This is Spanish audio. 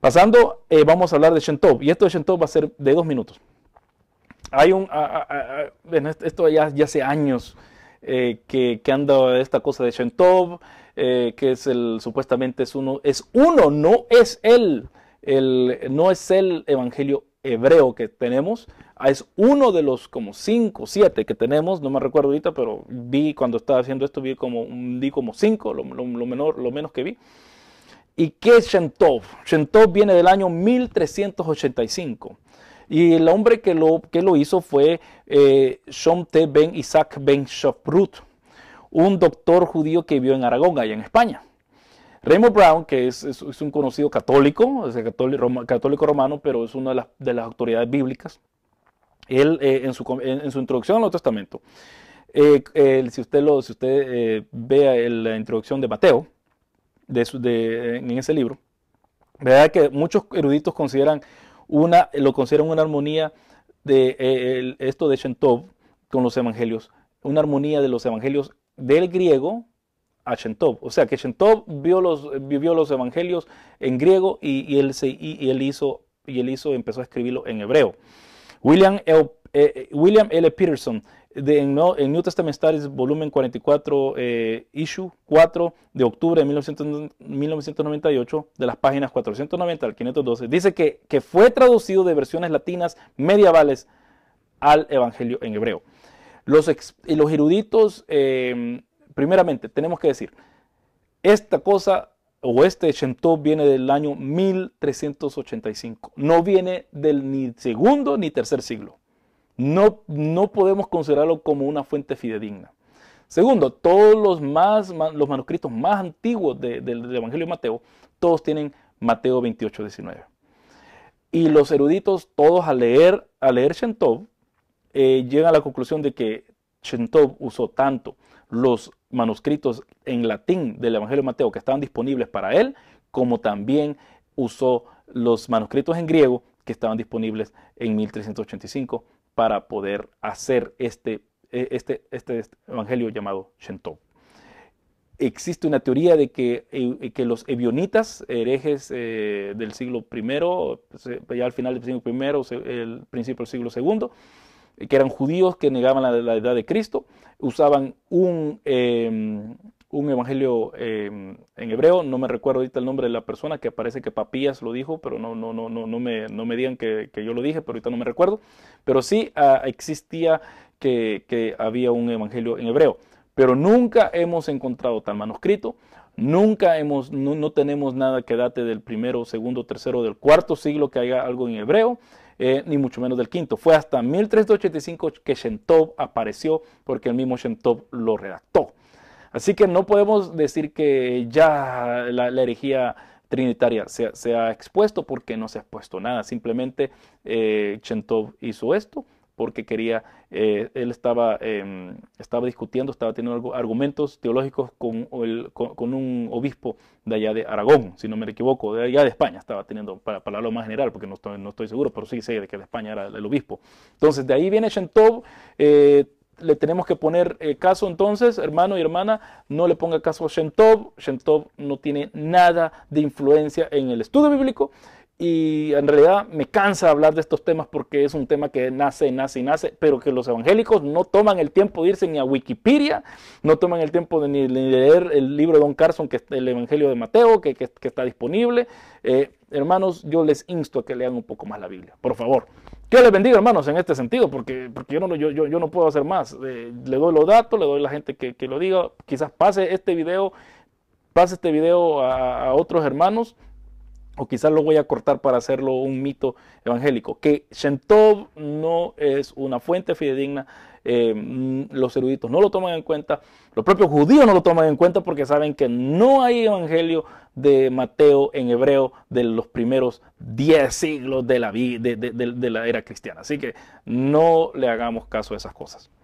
Pasando, vamos a hablar de Shem Tob. Y esto de Shem Tob va a ser de 2 minutos. Hay un, esto ya hace años que anda esta cosa de Shem Tob, que es el, supuestamente es uno, no es él. No es el evangelio hebreo que tenemos, es uno de los como 5 o 7 que tenemos, no me recuerdo ahorita, pero vi cuando estaba haciendo esto, vi como 5, lo menos que vi. ¿Y qué es Shem Tob? Shem Tob viene del año 1385 y el hombre que lo hizo fue Shem Tob Ben Isaac Ben Shaprut, un doctor judío que vivió en Aragón, allá en España. Raymond Brown, que es un conocido católico, es el católico romano, pero es una de las autoridades bíblicas. Él, en su introducción al Nuevo Testamento, si usted ve la introducción de Mateo, en ese libro, verdad que muchos eruditos lo consideran una armonía de esto de Shem Tob con los evangelios, una armonía de los evangelios del griego a Shem Tob. O sea que Shem Tob vivió los evangelios en griego y él empezó a escribirlo en hebreo. William L. Peterson, en New Testament Stars, volumen 44, issue 4 de octubre de 1998, de las páginas 490 al 512, dice que fue traducido de versiones latinas medievales al evangelio en hebreo. Los eruditos, primeramente, tenemos que decir, esta cosa o este Shem Tob viene del año 1385. No viene del ni segundo ni tercer siglo. No podemos considerarlo como una fuente fidedigna. Segundo, todos los manuscritos más antiguos del Evangelio de Mateo, todos tienen Mateo 28, 19. Y los eruditos, todos al leer Shem Tob, llegan a la conclusión de que Shem Tob usó tanto los manuscritos en latín del Evangelio de Mateo que estaban disponibles para él, como también usó los manuscritos en griego que estaban disponibles en 1385 para poder hacer este evangelio llamado Shem Tob. Existe una teoría de que los ebionitas, herejes del siglo I, ya al final del siglo I, el principio del siglo II, que eran judíos que negaban la edad de Cristo, usaban un evangelio en hebreo. No me recuerdo ahorita el nombre de la persona, que parece que Papias lo dijo, pero no me digan que yo lo dije, pero ahorita no me recuerdo. Pero sí existía que había un evangelio en hebreo, pero nunca hemos encontrado tal manuscrito. No tenemos nada que date del primero, segundo, tercero, del cuarto siglo que haya algo en hebreo, ni mucho menos del quinto. Fue hasta 1385 que Shem Tob apareció, porque el mismo Shem Tob lo redactó. Así que no podemos decir que ya la herejía trinitaria se ha expuesto, porque no se ha expuesto nada. Simplemente Shem Tob hizo esto porque quería, él estaba discutiendo, estaba teniendo argumentos teológicos con un obispo de allá de Aragón, si no me equivoco, de allá de España estaba teniendo, para hablar más general, porque no estoy seguro, pero sí sé de que de España era el obispo. Entonces de ahí viene Shem Tob. Le tenemos que poner caso entonces, hermano y hermana, no le ponga caso a Shem Tob. Shem Tob no tiene nada de influencia en el estudio bíblico. Y en realidad me cansa hablar de estos temas, porque es un tema que nace, pero que los evangélicos no toman el tiempo de irse ni a Wikipedia, no toman el tiempo de ni leer el libro de Don Carson, que es el Evangelio de Mateo, que está disponible. Hermanos, yo les insto a que lean un poco más la Biblia, por favor. Dios les bendiga, hermanos, en este sentido, porque yo no puedo hacer más. Le doy los datos, le doy a la gente que lo diga. Quizás pase este video a otros hermanos, o quizás lo voy a cortar para hacerlo un mito evangélico. Que Shem Tob no es una fuente fidedigna, los eruditos no lo toman en cuenta, los propios judíos no lo toman en cuenta, porque saben que no hay evangelio de Mateo en hebreo de los primeros 10 siglos de la era cristiana. Así que no le hagamos caso a esas cosas.